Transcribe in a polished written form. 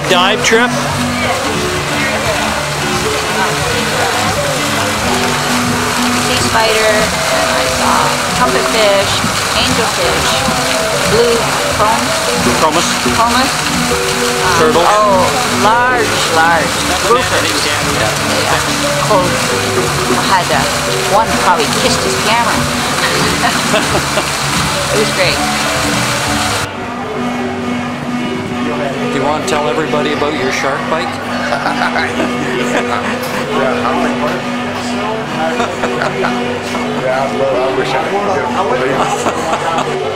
good dive trip. Sea spider, I saw trumpetfish, angelfish, blue chromis, turtle. Oh, large grouper. Yeah. Cold. Had one probably kissed his camera. It was great. Do you want to tell everybody about your shark bite? Yeah, I wish I could.